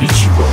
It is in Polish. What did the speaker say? robić.